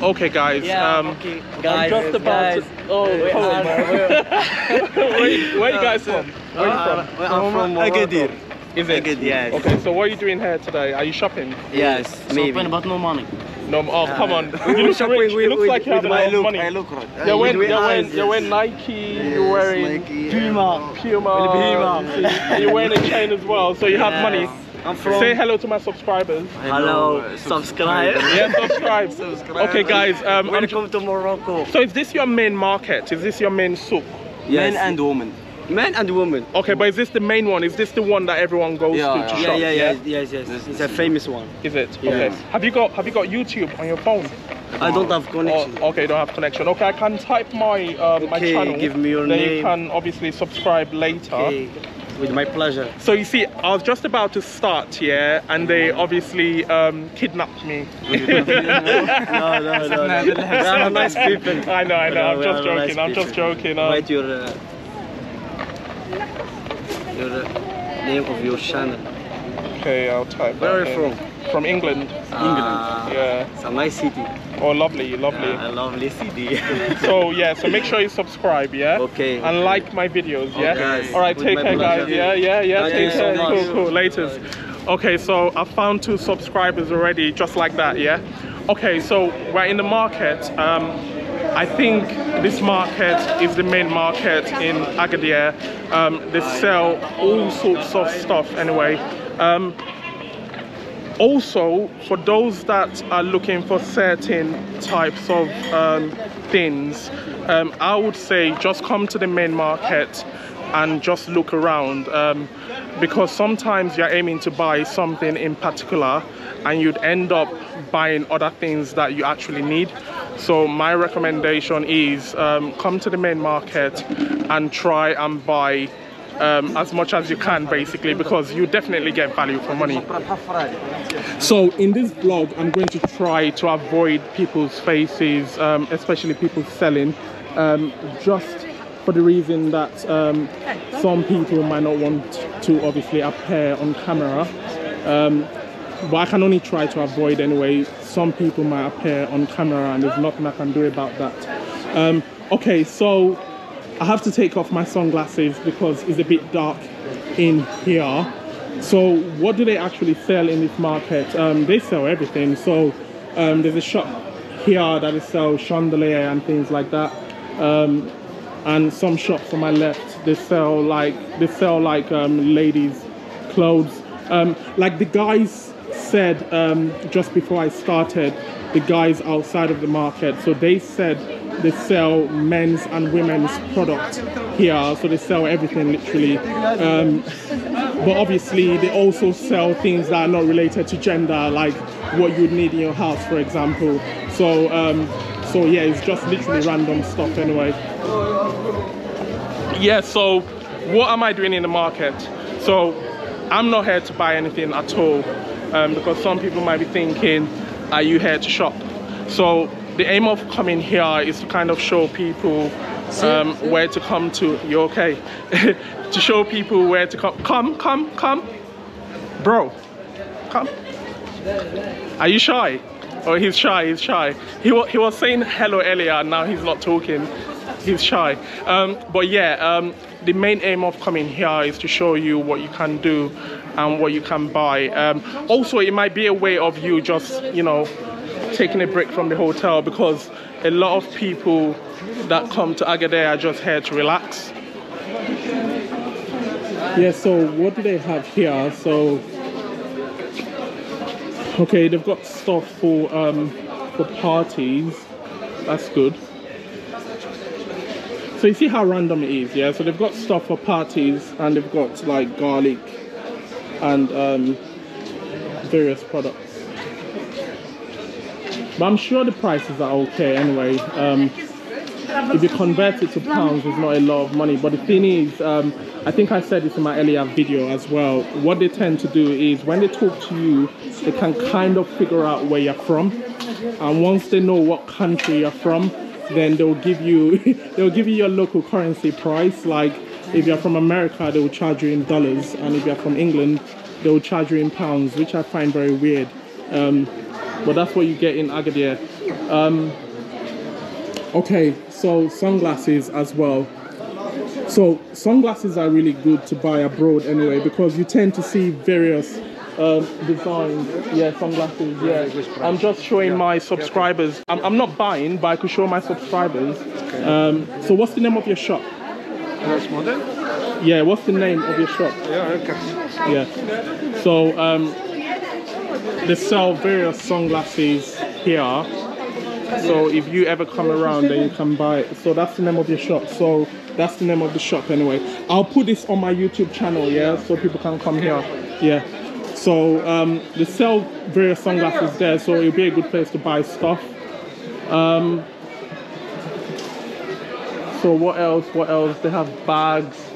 Okay, guys. Yeah, okay. Guys, I'm just about guys. To... Oh, wait, where you guys from? Where are you from? I'm from Agadir. Is it? Agadir, yes. Okay, so what are you doing here today? Are you shopping? Yes, maybe. Shopping, but no money. No, oh, come on. You look rich. You look like you have a lot of money. I look rich. You're wearing Nike, you're wearing Puma. You're wearing a chain as well, so you have money. Say hello to my subscribers. Hello, subscribe. Yeah, subscribe. Okay, guys. Welcome to Morocco. So is this your main market? Is this your main souk? Yes. Men and women. Men and women. Okay, but is this the main one? Is this the one that everyone goes to shop? Yeah. It's a famous one. Is it? Yeah. Okay. Have you got YouTube on your phone? I don't have connection. Oh, okay, don't have connection. Okay, I can type my my channel. Give me your name. You can obviously subscribe later. Okay. With my pleasure. So you see, I was just about to start, yeah, and they obviously kidnapped me. No. We are nice people. I know. I'm just joking. Write your name of your channel. Okay, I'll type. Where are you from? From England. England. Yeah. It's a nice city. Oh, lovely. Yeah, a lovely CD. so make sure you subscribe, yeah? Okay. And like my videos, yeah? Okay. All right, take care, guys. Yeah, take care. Cool, latest. Okay, so I found 2 subscribers already, just like that, yeah? Okay, so we're in the market. I think this market is the main market in Agadir. They sell all sorts of stuff anyway. Also, for those that are looking for certain types of things, I would say just come to the main market and just look around, because sometimes you're aiming to buy something in particular and you'd end up buying other things that you actually need. So my recommendation is come to the main market and try and buy as much as you can, basically, because you definitely get value for money. So in this vlog, I'm going to try to avoid people's faces, especially people selling, just for the reason that some people might not want to obviously appear on camera, but I can only try to avoid anyway. Some people might appear on camera and there's nothing I can do about that. Okay, so I have to take off my sunglasses because it's a bit dark in here. So what do they actually sell in this market? They sell everything. So there's a shop here that sells chandelier and things like that. And some shops on my left, they sell like ladies' clothes. Like the guys said just before I started, the guys outside of the market. So they said they sell men's and women's products here, so they sell everything literally. But obviously they also sell things that are not related to gender, like what you'd need in your house, for example. So so yeah, it's just literally random stuff anyway. Yeah, so what am I doing in the market? So I'm not here to buy anything at all, because some people might be thinking, are you here to shop? So the aim of coming here is to kind of show people where to come to. You okay? To show people where to come. Come. Bro, come. Are you shy? Oh, he's shy. He was saying hello earlier and now he's not talking. He's shy. But yeah, the main aim of coming here is to show you what you can do and what you can buy. Also, it might be a way of you just, you know, taking a break from the hotel, because a lot of people that come to Agadir are just here to relax. Yeah, so what do they have here? So okay, they've got stuff for parties. That's good. So you see how random it is, yeah? So they've got stuff for parties and they've got like garlic and various products. But I'm sure the prices are okay anyway. If you convert it to pounds, it's not a lot of money. But the thing is, I think I said this in my earlier video as well, what they tend to do is when they talk to you, they can kind of figure out where you're from. And once they know what country you're from, then they'll give you your local currency price. Like if you're from America, they'll charge you in dollars. And if you're from England, they'll charge you in pounds, which I find very weird. But that's what you get in Agadir. Okay, so sunglasses as well. So sunglasses are really good to buy abroad anyway, because you tend to see various designs. Yeah, sunglasses. Yeah, I'm just showing my subscribers. I'm not buying, but I could show my subscribers. So what's the name of your shop? Yeah, what's the name of your shop? Yeah. So they sell various sunglasses here. So if you ever come around, then you can buy it. So that's the name of your shop. So that's the name of the shop anyway. I'll put this on my YouTube channel, yeah? So people can come here, yeah. So they sell various sunglasses there, so it'll be a good place to buy stuff. So what else, They have bags.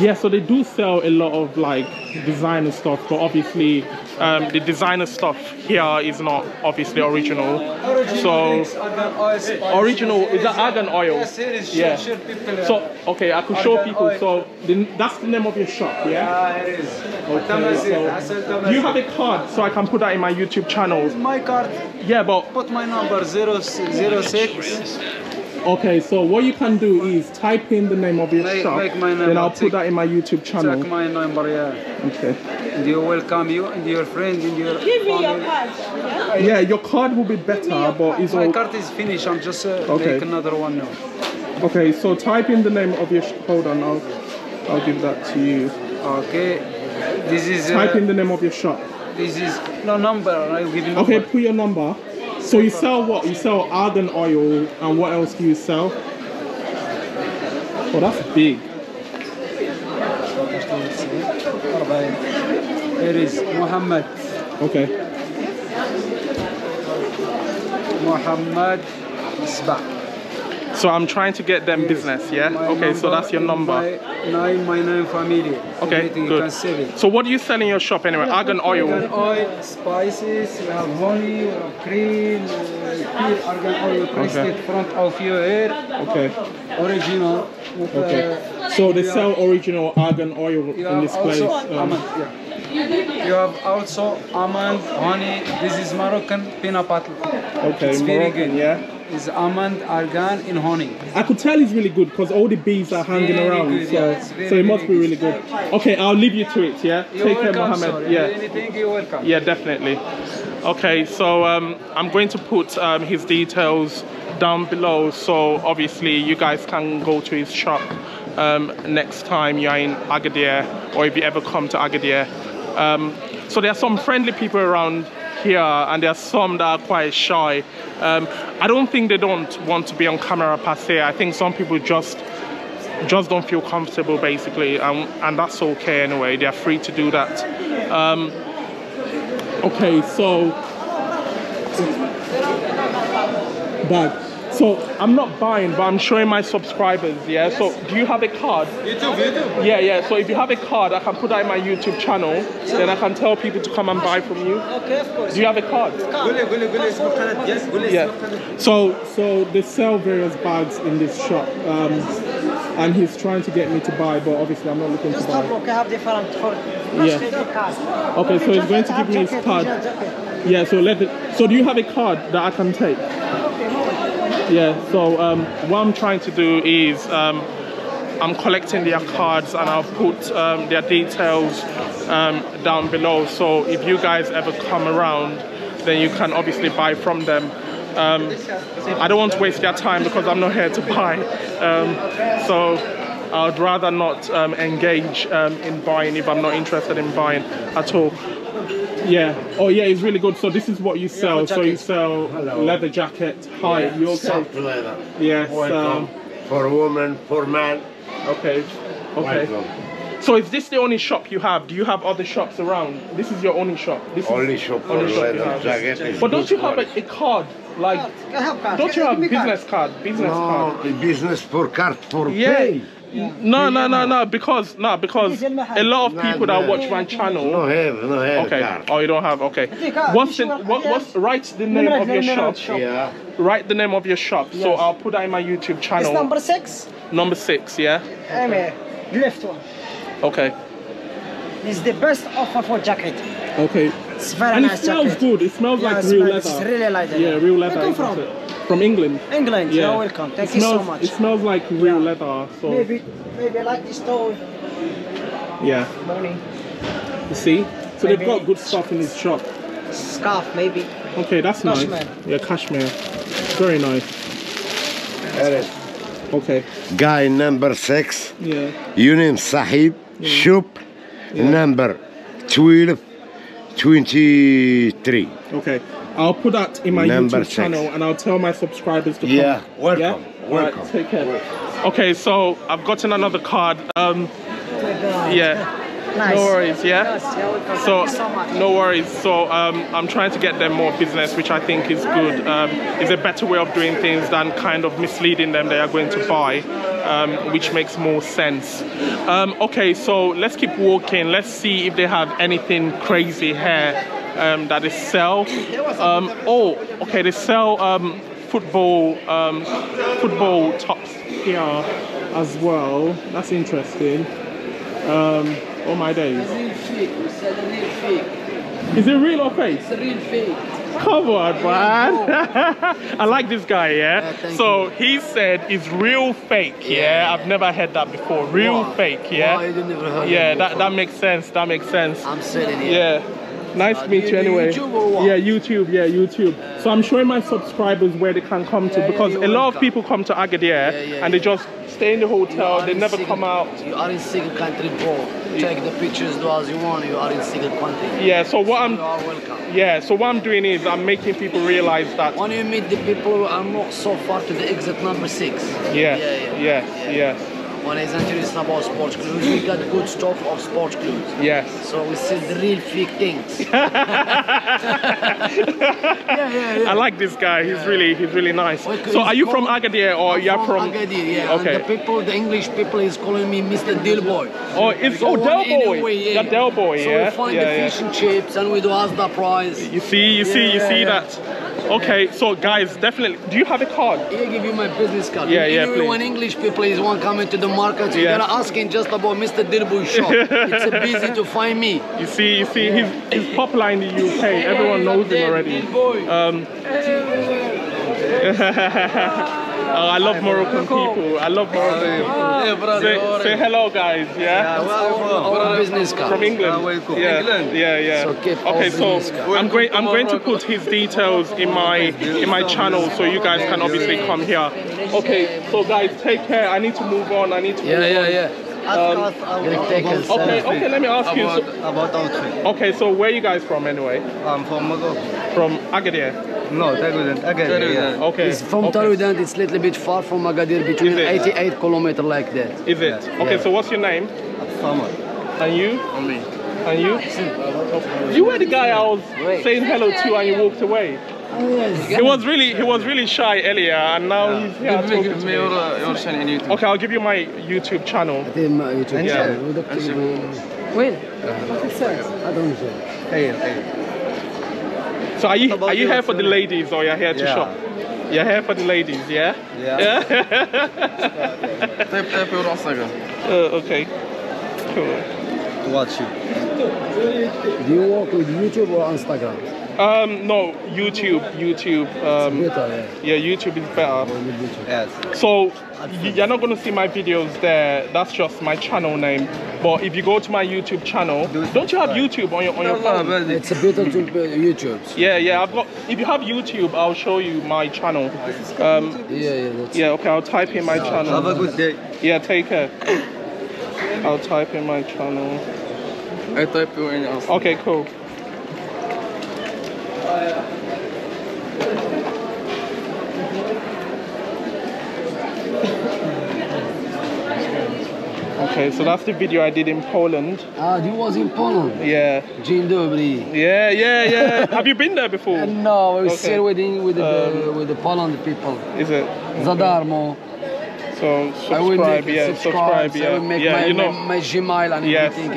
Yeah, so they do sell a lot of like designer stuff, but obviously the designer stuff here is not obviously original. So original is that argan oil. Yeah. So okay, I could show people. So that's the name of your shop, yeah. It is. Okay, so you have a card, so I can put that in my YouTube channel. My card. Yeah, but put my number 006. Okay, so what you can do is type in the name of your shop, then I'll put that in my YouTube channel. Check my number, yeah. Okay. And you welcome you and your friends and your give family. Me your card. Yeah? Yeah, your card will be better, but it's all... My card is finished, I'm just take another one now. Okay, so type in the name of your... Hold on, I'll give that to you. Okay. This is... Type in the name of your shop. This is... No, number, I'll give you number. Okay, put your number. So you sell what? You sell argan oil, and what else do you sell? Oh, that's big. It is Muhammad. Okay. Muhammad Isba. So I'm trying to get them business, yeah? Okay, so that's your number. My name family. Okay, good. So what do you sell in your shop anyway? Argan oil. Argan oil, spices, we have honey, we have cream, pure argan oil pressed front of your hair. Okay. Original. Okay. So they sell original argan oil in this place. You have also almond, honey. This is Moroccan peanut butter. Okay, it's Moroccan, very good. Yeah. Is almond, argan, and honey. I could tell it's really good because all the bees are hanging around, good, so, yeah, so it must be really good. Okay, I'll leave you to it, yeah? You're take welcome, care, Mohammed. Sir. Yeah. Anything, you're welcome. Yeah, definitely. Okay, so I'm going to put his details down below, so obviously you guys can go to his shop next time you're in Agadir, or if you ever come to Agadir. So there are some friendly people around here, and there are some that are quite shy. I don't think they don't want to be on camera per se. I think some people just don't feel comfortable basically, and that's okay anyway. They are free to do that. Okay, so so I'm not buying, but I'm showing my subscribers, yeah? Yes. So do you have a card? YouTube. Yeah, yeah. So if you have a card, I can put that in my YouTube channel. So then I can tell people to come and buy from you. Okay, of course. Do you have a card? Yeah. So they sell various bags in this shop. And he's trying to get me to buy, but obviously I'm not looking to buy. Yeah. Okay, so he's going to give me his card. Yeah, so so do you have a card that I can take? Yeah, so what I'm trying to do is I'm collecting their cards, and I'll put their details down below, so if you guys ever come around, then you can obviously buy from them. I don't want to waste their time because I'm not here to buy, so I'd rather not engage in buying if I'm not interested in buying at all. Yeah. Oh, yeah. It's really good. So this is what you sell. Yeah, so you sell leather jacket. Hi. Yeah, you also soft leather. Yes. For women, for man. Okay. Okay. Welcome. So is this the only shop you have? Do you have other shops around? This is your only shop. This only is shop for only leather shop jacket. Is but don't you have a card? Like, I have card. Don't you have business card? Business card. Business for card for pay. No, because a lot of people that watch my channel no have okay card. Oh, you don't have. Okay, what's write the name of your shop. Yeah, write the name of your shop. Yes. So I'll put that in my YouTube channel. It's number 6. Yeah, left one. Okay, it's the best offer for jacket. Okay, it's very nice. It smells good. It smells like real leather. It's really leather. Yeah, real leather. Where come from? From England? England, yeah. You're welcome. Thank you so much. It smells like real leather. So. Maybe I like this towel. Yeah. Morning. You see? So maybe they've got good stuff in this shop. Scarf, maybe. Okay, that's cashmere. Nice. Yeah, cashmere. Very nice. That is. Okay. Guy number 6. Yeah. You name Sahib. Yeah. Shop number 1223. Okay. I'll put that in my YouTube channel and I'll tell my subscribers to come. Welcome. Yeah? Welcome. Right, take care. Welcome. Okay, so I've gotten another card. Nice. No worries, so, no worries. So I'm trying to get them more business, which I think is good. It's a better way of doing things than kind of misleading them they are going to buy, which makes more sense. Okay, so let's keep walking. Let's see if they have anything crazy here that they sell. Oh, okay, they sell football tops here as well. That's interesting. Oh my days. Is it real or fake? It's a real fake. Come on, man. I like this guy, so he said it's real fake, I've never heard that before. Fake, that makes sense, I'm selling it. Nice to meet you anyway. YouTube or what? Yeah, YouTube, so I'm showing my subscribers where they can come to, because a lot of people come to Agadir and they just stay in the hotel, they never come out. You are in single country, bro. Take the pictures, do as you want, you are in single country. Yeah, so what you are welcome. Yeah, so what I'm doing is I'm making people realize that when you meet the people, I'm not so far to the exit number 6. When it's actually about sports clothes, we got good stuff of sports clothes. Yes. So we see the real fake things. I like this guy. He's really nice. Okay, so are you from Agadir or you are from Agadir? Yeah. Okay. And the people, the English people, is calling me Mr. Del Boy. Oh, it's Del Boy. The Del Boy. So we find the fish and chips, and we do ask the price. You see that. Okay, so guys, definitely. Do you have a card? I give you my business card. Please. When English people is one coming to the market, so you're gonna asking just about Mr. Del Boy shop. It's busy to find me. You see, he's popular in the UK. Everyone knows him already. Del Boy. I love Moroccan people. Say hello, guys. Our business card. From England. Okay, so I'm going to put his details in my channel, so you guys can obviously come here. Okay, so guys, take care. I need to move on. Okay, let me ask you about outfit. Okay, so where are you guys from anyway? I'm from Morocco. From Agadir? No, Taghazout. Agadir, okay. It's from Taghazout, it's a little bit far from Agadir, between 88 kilometers like that. Is it? Yeah. Okay, so what's your name? Omar. And you? Omar. And you? You were the guy I was saying hello to and you walked away. He was really shy earlier, and now he's here talking to me. Okay, I'll give you my YouTube channel. When? What is that? I don't know. So are you here for the ladies, or you're here to shop? You're here for the ladies, Yeah. Okay. Cool. Watch you. Do you work with YouTube or Instagram? No, YouTube. Better, YouTube is better. Yes. So you're not gonna see my videos there. That's just my channel name. But if you go to my YouTube channel, don't you have YouTube on your phone? It's a bit of YouTube. I've got. If you have YouTube, I'll show you my channel. Okay, I'll type in my channel. Have a good day. Yeah, take care. I'll type in my channel. I type you in. Okay, cool. Okay, so that's the video I did in Poland. Ah, you was in Poland? Yeah. Dzień dobry. Yeah. Have you been there before? No, I was here with the Poland people. Is it? Zadarmo. So subscribe, I will make my Gmail and everything.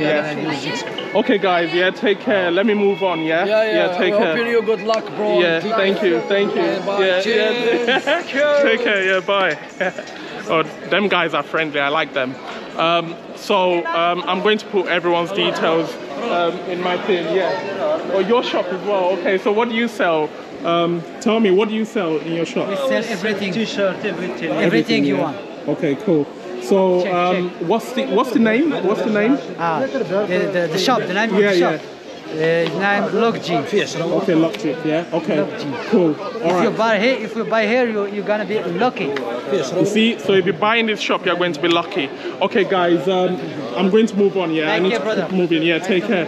Okay guys, take care. Let me move on, take care. Hope you good luck, bro. Thank you. Take care, bye. Oh, them guys are friendly, I like them. I'm going to put everyone's details in my thing, or your shop as well. Okay, so what do you sell? Tell me, what do you sell in your shop? We sell everything. T-shirt, everything. Everything you want. Okay, cool. So check. What's the name? What's the name? The shop. The name of the shop. Name Lokji. Okay, Lokji. Yeah. Okay. Lokji. Cool. All right. If you buy here, you're gonna be lucky. You see, so if you buy in this shop, you're going to be lucky. Okay, guys. I'm going to move on. Yeah. I need to move in. Yeah. Take care.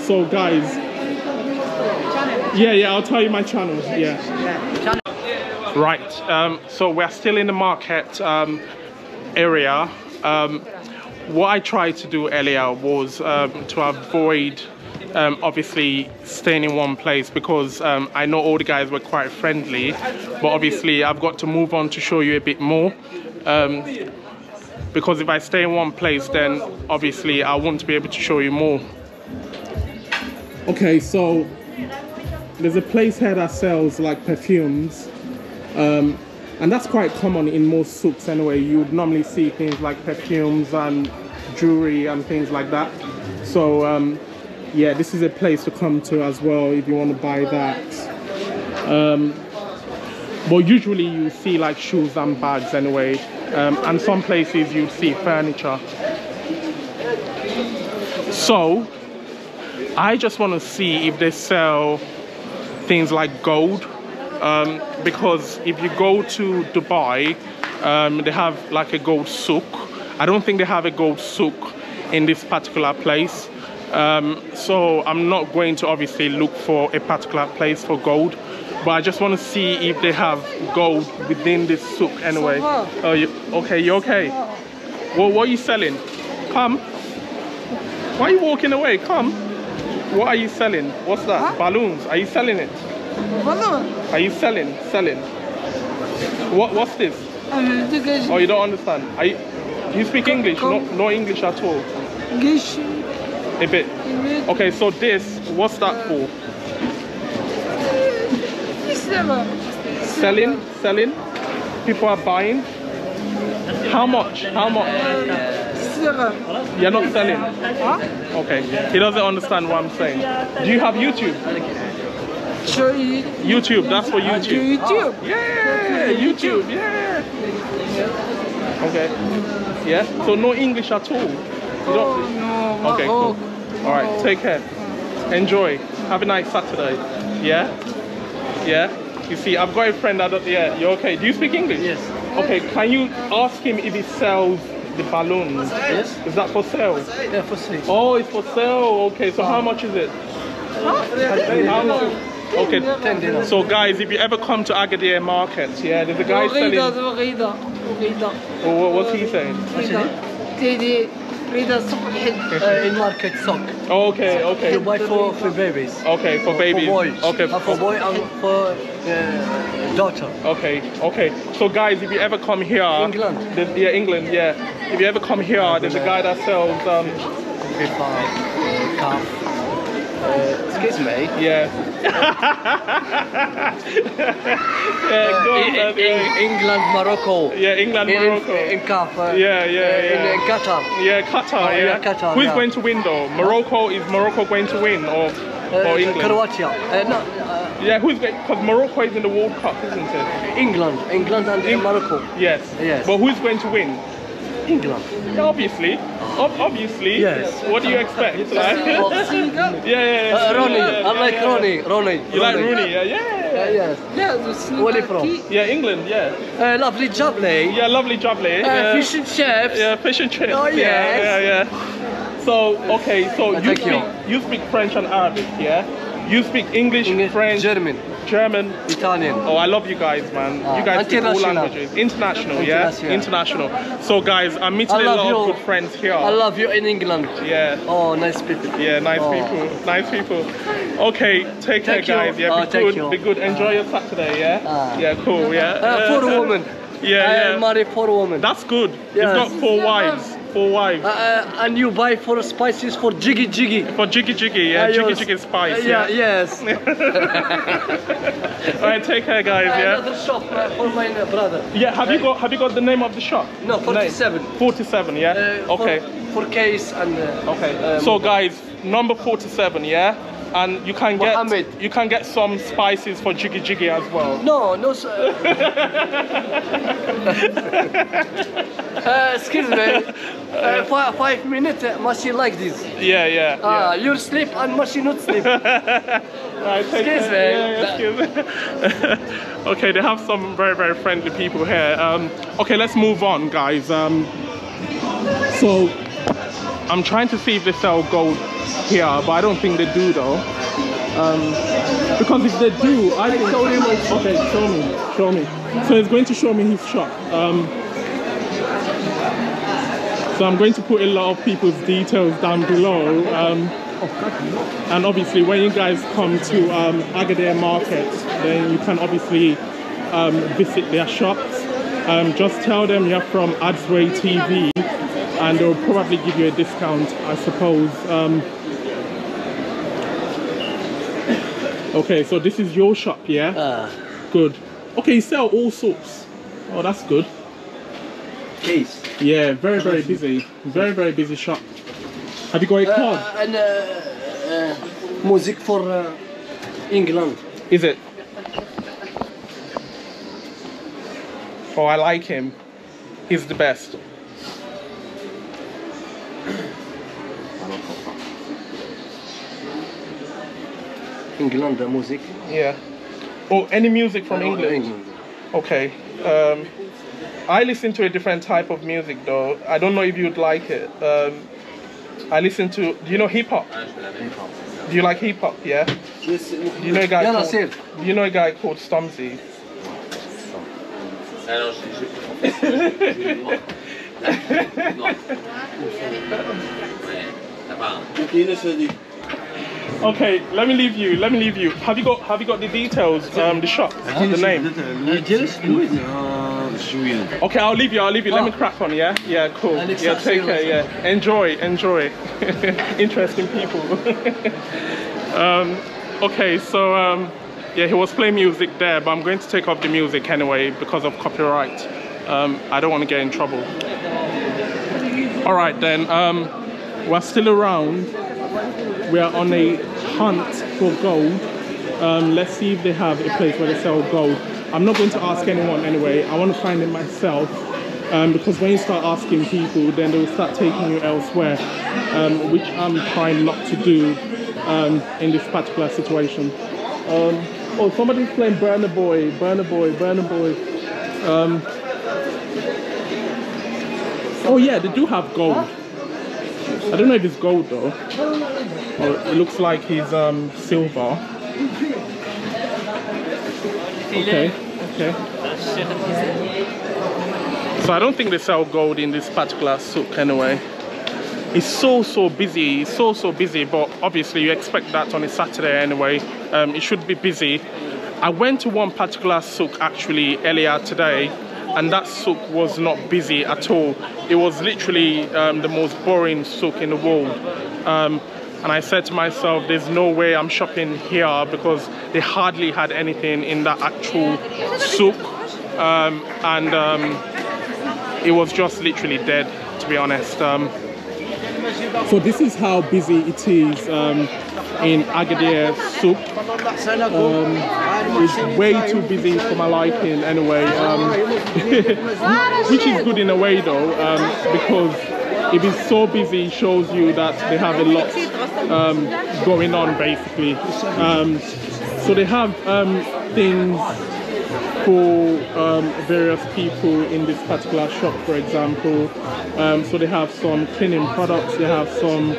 So, guys. Yeah. I'll tell you my channel. Yeah. Right. So we're still in the market area. What I tried to do earlier was to avoid. Obviously staying in one place because I know all the guys were quite friendly, but obviously I've got to move on to show you a bit more because if I stay in one place then obviously I want to be able to show you more. Okay, so there's a place here that sells like perfumes and that's quite common in most souks anyway. You would normally see things like perfumes and jewelry and things like that. So yeah, this is a place to come to as well if you want to buy that. But usually you see like shoes and bags anyway, and some places you see furniture. So I just want to see if they sell things like gold, because if you go to Dubai, they have like a gold souk. I don't think they have a gold souk in this particular place. So I'm not going to obviously look for a particular place for gold, but I just want to see if they have gold within this souk anyway. Oh, you okay? Well, what are you selling? Come. Why are you walking away? Come. What are you selling? What's that? Huh? Balloons. Are you selling it? Balloon. Are you selling? What's this? Oh, you don't understand. Do you speak English? No English at all. English. A bit. Okay, so this, what's that for? Selling. People are buying. How much? You're not selling. Huh? Okay. He doesn't understand what I'm saying. Do you have YouTube? YouTube. That's for YouTube. YouTube. Yeah. YouTube. Yeah. Okay. Yeah. So no English at all. Oh, no. Okay, cool. All right, take care. Enjoy. Have a nice Saturday. Yeah? Yeah? You see, I've got a friend that... Yeah, you're okay. Do you speak English? Yes. Okay, can you ask him if he sells the balloons? Yes. Is that for sale? Yeah, for sale. Oh, it's for sale. Okay, so how much is it? How much? Okay, so guys, if you ever come to Agadir market, yeah, there's a guy selling... Rida. Oh, what's he saying? Rida. In market sock. Okay. You buy for babies. Okay, for babies. For boys. Okay, for boy and for daughter. Okay. So guys, if you ever come here, England. Yeah. If you ever come here, there's a guy that sells. Excuse me. Yeah. England, Morocco. Yeah, England, Morocco. In Qatar. In Qatar. Yeah, Qatar. Qatar. Who's going to win though? Morocco, is Morocco going to win or England? Croatia. No. Yeah, who's going? Because Morocco is in the World Cup, isn't it? England and Morocco. Yes. But who's going to win? England. Obviously. Yes. What do you expect? Like? Yeah. Rooney. I like Rooney. You like Rooney? Yes. Where are you from? Yeah, England. Yeah. Lovely jubbly. Yeah, lovely jubbly. Fish and chips. Yeah, fish and chips. Oh yes. Yeah. So okay, so you speak French and Arabic, yeah? You speak English, French, German, Italian. Oh, I love you guys, man. You guys speak all languages. International. So guys, I'm meeting a lot of good friends here. I love you in England. Yeah. Oh, nice people. Yeah, nice people. Okay, take care, guys. Yeah, be good. Enjoy your Saturday. Yeah. Yeah, cool. Yeah. For a woman. Yeah. I married for a woman. That's good. Yes. You've got four wives. And you buy for spices for jiggy. For jiggy, yeah. Jiggy spice. Yes. Alright, take care, guys. Yeah. Another shop for my brother. Yeah. Have you got the name of the shop? No, 47. 47, yeah. Okay. For case and. Okay. So guys, number 47, yeah. And you can get some spices for jiggy jiggy as well. No, no sir. Excuse me. 5 minutes, must you like this? Yeah, yeah. You sleep and must you not sleep. Excuse me. Okay, they have some very, very friendly people here. Okay, let's move on, guys. So I'm trying to see if they sell gold here, but I don't think they do though. Because if they do, I think... Okay, show me. So he's going to show me his shop. So I'm going to put a lot of people's details down below. And obviously when you guys come to Agadir Market, then you can obviously visit their shops. Just tell them you're from Adzway TV. And they'll probably give you a discount, I suppose. Okay, so this is your shop, yeah? Good. Okay, you sell all sorts. Oh, that's good. Please. Yeah, very, very busy. Very, very busy shop. Have you got a card? Music for England. Is it? Oh, I like him. He's the best. England music. Yeah. Oh, any music from England? Okay. I listen to a different type of music though. I don't know if you'd like it. I listen to, do you know hip hop? Hip hop. Do you like hip hop? Yeah. Yes. Do you know a guy called, do you know a guy called Stormzy? Okay, let me leave you. Have you got the details, the shop, the name? Okay, I'll leave you. Let me crack on, yeah? Yeah, cool. Yeah, take care, yeah. Enjoy. Interesting people. Okay, so yeah, he was playing music there, but I'm going to take off the music anyway because of copyright. I don't want to get in trouble. Alright then, we're still around. We are on a hunt for gold. Let's see if they have a place where they sell gold. I'm not going to ask anyone anyway. I want to find it myself, because when you start asking people, then they'll start taking you elsewhere, which I'm trying not to do in this particular situation. Oh, somebody's playing Burner Boy. Oh yeah, they do have gold. I don't know if it's gold though. Oh, it looks like he's silver. Okay. So I don't think they sell gold in this particular souk anyway. It's so busy, but obviously you expect that on a Saturday anyway. It should be busy. I went to one particular souk actually earlier today, and that souk was not busy at all. It was literally the most boring souk in the world. And I said to myself, there's no way I'm shopping here because they hardly had anything in that actual souk. It was just literally dead, to be honest. So this is how busy it is in Agadir souk. It's way too busy for my liking anyway, which is good in a way though, because if it's so busy it shows you that they have a lot going on basically. So they have things for various people in this particular shop, for example. So they have some cleaning products, they have some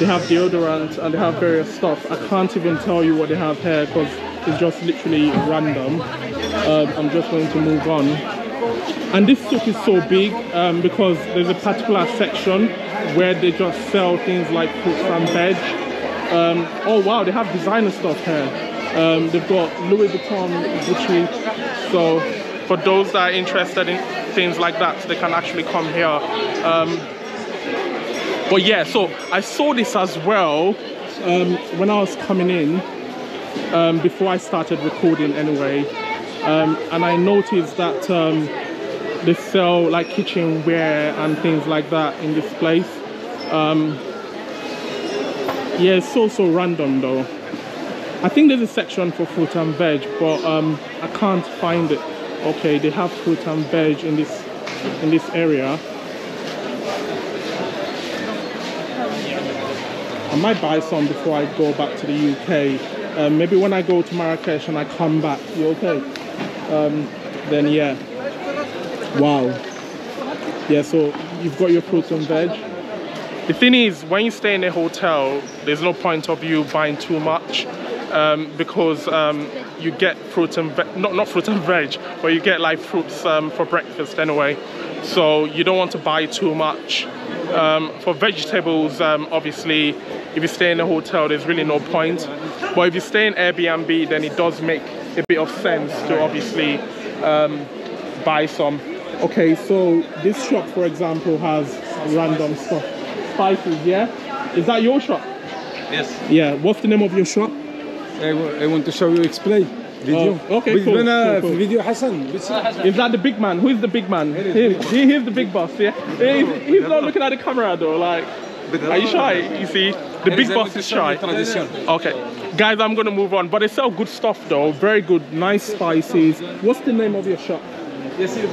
they have deodorant, and they have various stuff. I can't even tell you what they have here because it's just literally random. I'm just going to move on. And this souk is so big because there's a particular section where they just sell things like fruits and veg. Oh wow, they have designer stuff here. They've got Louis Vuitton, Gucci. So for those that are interested in things like that, they can actually come here. But yeah, so I saw this as well when I was coming in, before I started recording anyway, and I noticed that they sell like kitchenware and things like that in this place. Yeah, it's so random though. I think there's a section for fruit and veg, but I can't find it. Okay, they have fruit and veg in this area. I might buy some before I go back to the UK. Maybe when I go to Marrakesh and I come back, you okay? Then yeah. Wow. Yeah, so you've got your fruits and veg. The thing is, when you stay in a hotel, there's no point of you buying too much because you get fruit and veg, not fruit and veg, but you get like fruits for breakfast anyway. So you don't want to buy too much. For vegetables, obviously, if you stay in a hotel, there's really no point. But if you stay in Airbnb, then it does make a bit of sense to obviously buy some. Okay, so this shop, for example, has random stuff. Spices, yeah? Is that your shop? Yes. Yeah, what's the name of your shop? I want to show you, explain. Video. Oh, okay, cool, cool. Video Hassan. Is that the big man? Who is the big man? He's the big boss, yeah? He's not looking at the camera though, like... Are you shy? You see, the big boss is shy. Okay, guys, I'm gonna move on. But they sell good stuff though, very good, nice spices. What's the name of your shop? Yasin,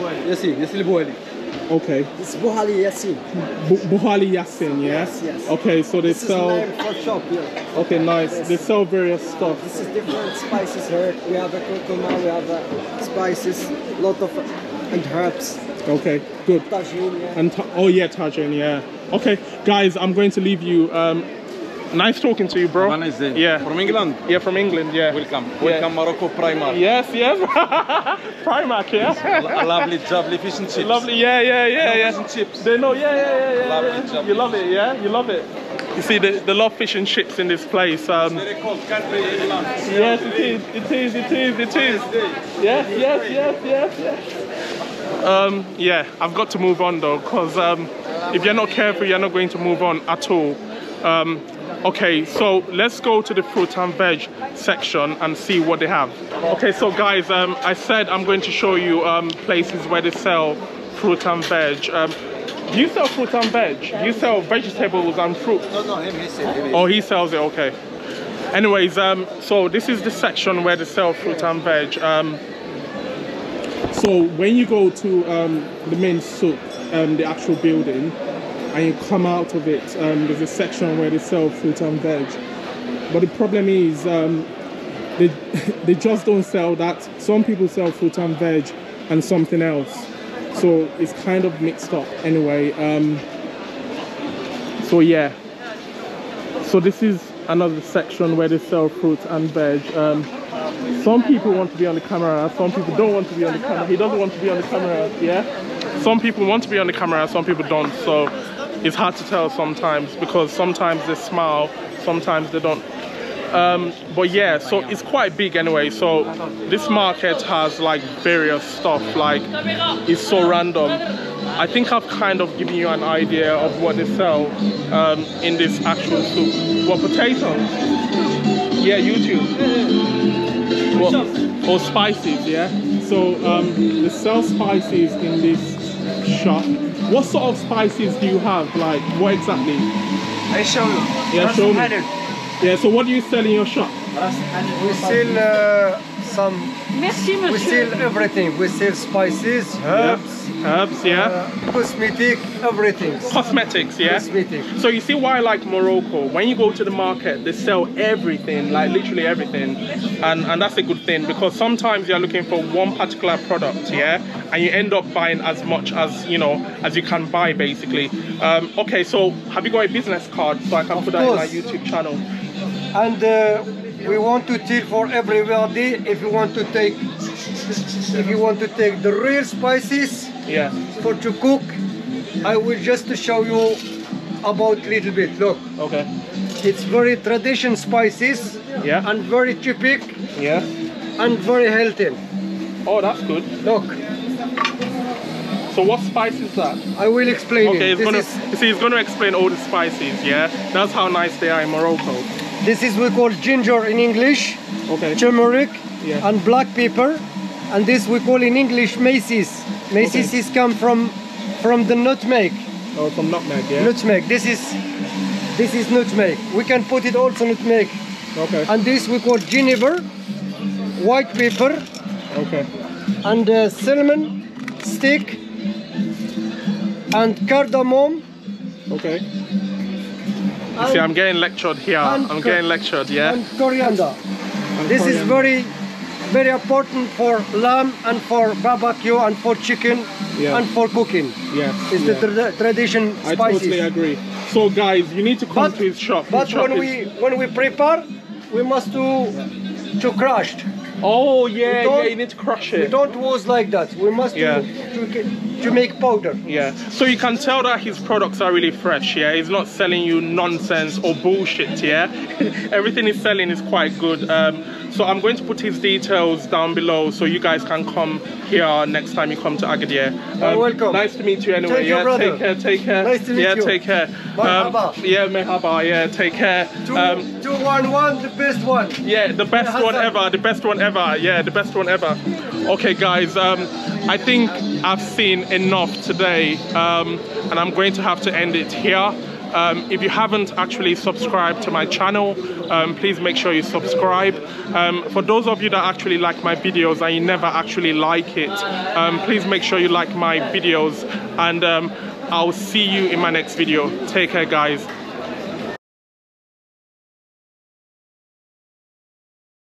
Buhali. Okay. It's Buhali Yasin. Buhali Yasin, yeah? Yes, yes. Okay, so they sell... This is for shop, yeah. Okay, nice. Yes. They sell various stuff. This is different spices here. We have a curcuma, we have spices, a lot of... and herbs. Okay, good. Tajin, yeah. And oh yeah, tajin, yeah. Okay, guys, I'm going to leave you. Nice talking to you, bro. Nice day. Yeah. From England? Yeah, from England, yeah. Welcome. Yeah. Welcome, Morocco, Primark. Yes, yes. Primark, yeah. A lovely fish and chips. Lovely, yeah. Fish and chips. They know, yeah. Lovely. You love it, yeah? You love it. You see, they love fish and chips in this place. It's very cold country, England. Yes, it is. Yes. Yeah, I've got to move on though, because if you're not careful, you're not going to move on at all. Okay, so let's go to the fruit and veg section and see what they have. Okay, so guys, I said I'm going to show you places where they sell fruit and veg. Do you sell fruit and veg? Do you sell vegetables and fruit? No, he sells it. Oh, he sells it, okay. Anyways, so this is the section where they sell fruit and veg. So when you go to the main souk, the actual building, and you come out of it, there's a section where they sell fruit and veg. But the problem is, they just don't sell that. Some people sell fruit and veg and something else. So it's kind of mixed up anyway. So yeah. So this is another section where they sell fruit and veg. Some people want to be on the camera, some people don't want to be on the camera. He doesn't want to be on the camera, yeah? Some people want to be on the camera, some people don't. So it's hard to tell sometimes, because sometimes they smile, sometimes they don't. But yeah, so it's quite big anyway. So this market has like various stuff, like it's so random. I think I've kind of given you an idea of what they sell in this actual soup. What, potatoes? Yeah, YouTube. What? Or spices, yeah? So they sell spices in this shop. What sort of spices do you have? Like, what exactly? I show you. Yeah, show me. Yeah, so what do you sell in your shop? We sell we sell everything. We sell spices, herbs. Yeah. Herbs, yeah. Cosmetic, everything. Cosmetics, yeah. Cosmetic. So you see why I like Morocco. When you go to the market, they sell everything, like literally everything. And that's a good thing, because sometimes you're looking for one particular product, yeah? And you end up buying as much as, you know, as you can buy, basically. Okay, so have you got a business card so I can put that in my YouTube channel? And we want to tell for everybody, if you want to take the real spices, yeah, for to cook, I will just show you about little bit. Look, okay, it's very traditional spices, yeah, and very typical, yeah, and very healthy. Oh, that's good. Look. So what spice is that? I will explain. Okay, he's going to explain all the spices. Yeah, that's how nice they are in Morocco. This is we call ginger in English, okay, turmeric, yeah, and black pepper, and this we call in English maces. Maces, okay, is come from the nutmeg. Oh, from nutmeg, yeah. Nutmeg. This is This is nutmeg. We can put it also nutmeg. Okay. And this we call ginger, white pepper. Okay. And cinnamon stick and cardamom. Okay. You see, I'm getting lectured here. I'm getting lectured, yeah. And coriander. And this coriander is very important for lamb and for barbecue and for chicken, yeah, and for cooking. Yeah, it's yeah, the tradition spices. I totally agree. So guys, you need to come to his shop. But his shop when we prepare, we must do crushed. Oh yeah, you need to crush it. We don't use like that. We must to make powder. Yeah. So you can tell that his products are really fresh. Yeah, he's not selling you nonsense or bullshit. Yeah, everything he's selling is quite good. So I'm going to put his details down below so you guys can come here next time you come to Agadir. Welcome. Nice to meet you anyway. Thank you, brother. Take care. Take care. Nice to meet you. Take care. Merhaba. Yeah, merhaba. Yeah, take care. 211, the best one. Yeah, the best one ever. The best one ever. Yeah, the best one ever. Okay, guys. I think I've seen enough today, and I'm going to have to end it here. If you haven't actually subscribed to my channel, please make sure you subscribe. For those of you that actually like my videos and you never actually like it, please make sure you like my videos, and I'll see you in my next video. Take care, guys.